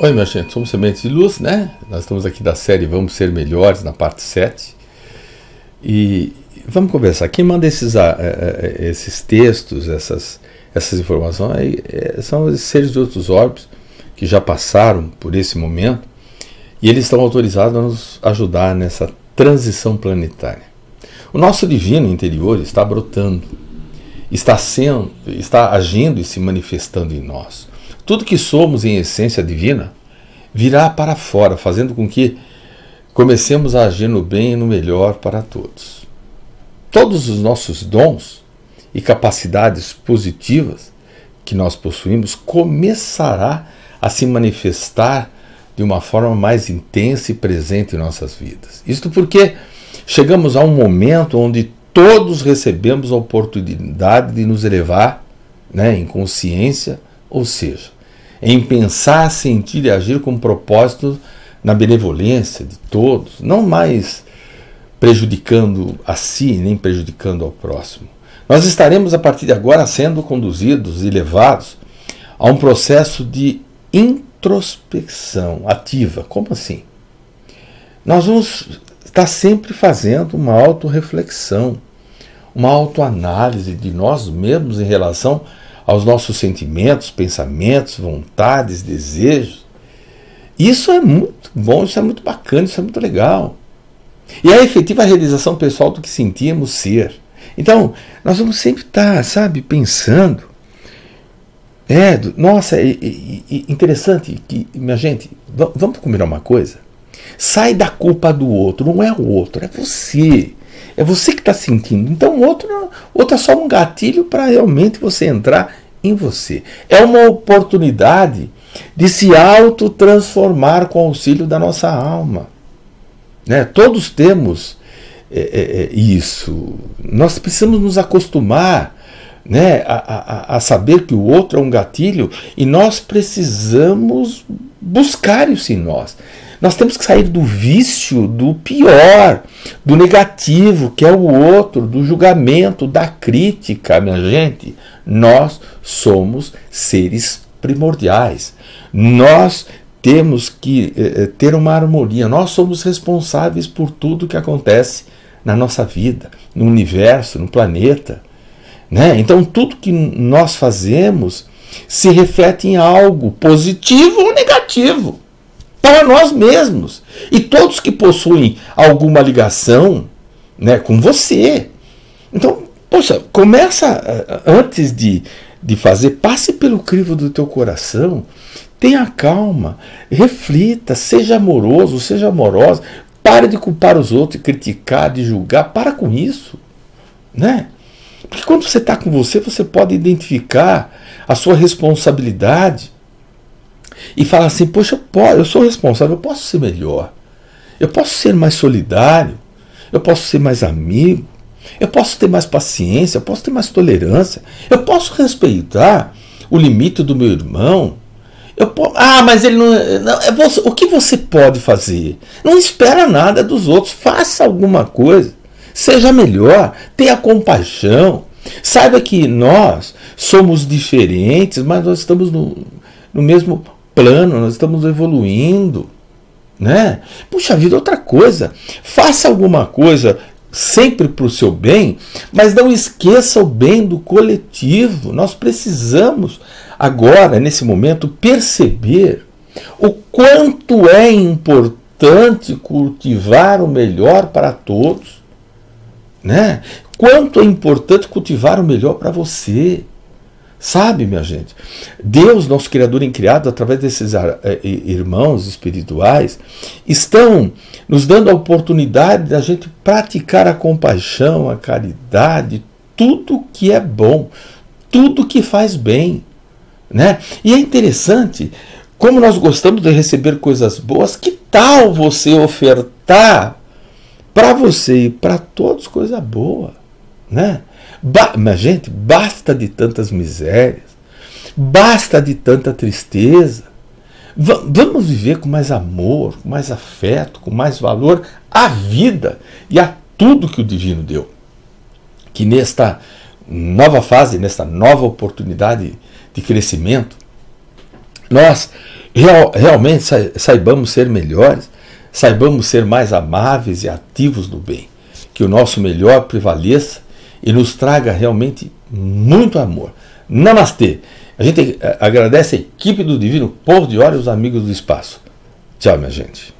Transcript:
Oi, minha gente, somos Sementes de Luz, né? Nós estamos aqui da série Vamos Ser Melhores, na parte 7. E vamos conversar. Quem manda esses textos, essas informações, são os seres de outros orbes que já passaram por esse momento e eles estão autorizados a nos ajudar nessa transição planetária. O nosso divino interior está brotando, está agindo e se manifestando em nós. Tudo que somos em essência divina virá para fora, fazendo com que comecemos a agir no bem e no melhor para todos. Todos os nossos dons e capacidades positivas que nós possuímos começará a se manifestar de uma forma mais intensa e presente em nossas vidas. Isto porque chegamos a um momento onde todos recebemos a oportunidade de nos elevar, né, em consciência, ou seja, em pensar, sentir e agir com propósito na benevolência de todos, não mais prejudicando a si, nem prejudicando ao próximo. Nós estaremos, a partir de agora, sendo conduzidos e levados a um processo de introspecção ativa. Como assim? Nós vamos estar sempre fazendo uma autorreflexão, uma autoanálise de nós mesmos em relação aos nossos sentimentos, pensamentos, vontades, desejos. Isso é muito bom, isso é muito bacana, isso é muito legal. E é a efetiva realização pessoal do que sentíamos ser. Então, nós vamos sempre estar, sabe, pensando. Nossa, é interessante que, minha gente, vamos combinar uma coisa? Sai da culpa do outro, não é o outro, é você. É você que está sentindo. Então o outro é só um gatilho para realmente você entrar em você. É uma oportunidade de se autotransformar com o auxílio da nossa alma. Né? Todos temos isso. Nós precisamos nos acostumar, né, a saber que o outro é um gatilho e nós precisamos buscar isso em nós. Nós temos que sair do vício, do pior, do negativo, que é o outro, do julgamento, da crítica, minha gente. Nós somos seres primordiais. Nós temos que ter uma harmonia. Nós somos responsáveis por tudo que acontece na nossa vida, no universo, no planeta, né? Então tudo que nós fazemos se reflete em algo positivo ou negativo para nós mesmos. E todos que possuem alguma ligação, né, com você. Então, poxa, começa antes de fazer, passe pelo crivo do teu coração, tenha calma, reflita, seja amoroso, seja amorosa, para de culpar os outros, de criticar, de julgar, para com isso, né? Porque quando você está com você, você pode identificar a sua responsabilidade e falar assim: poxa, eu sou responsável, eu posso ser melhor, eu posso ser mais solidário, eu posso ser mais amigo, eu posso ter mais paciência, eu posso ter mais tolerância, eu posso respeitar o limite do meu irmão. Mas ele não é você. O que você pode fazer? Não espera nada dos outros, faça alguma coisa, seja melhor, tenha compaixão, saiba que nós somos diferentes, mas nós estamos no mesmo plano, nós estamos evoluindo, né? Puxa vida, outra coisa, faça alguma coisa sempre para o seu bem, mas não esqueça o bem do coletivo. Nós precisamos agora, nesse momento, perceber o quanto é importante cultivar o melhor para todos, né? Quanto é importante cultivar o melhor para você. Sabe, minha gente, Deus, nosso Criador incriado, através desses irmãos espirituais, estão nos dando a oportunidade da gente praticar a compaixão, a caridade, tudo que é bom, tudo que faz bem, né? E é interessante, como nós gostamos de receber coisas boas, que tal você ofertar para você e para todos coisa boa, né? Mas, gente, basta de tantas misérias, basta de tanta tristeza. Vamos viver com mais amor, com mais afeto, com mais valor à vida e a tudo que o divino deu. Que nesta nova fase, nesta nova oportunidade de crescimento, nós realmente saibamos ser melhores, saibamos ser mais amáveis e ativos do bem, que o nosso melhor prevaleça e nos traga realmente muito amor. Namastê! A gente agradece a equipe do Divino Porto de Ora e os amigos do espaço. Tchau, minha gente!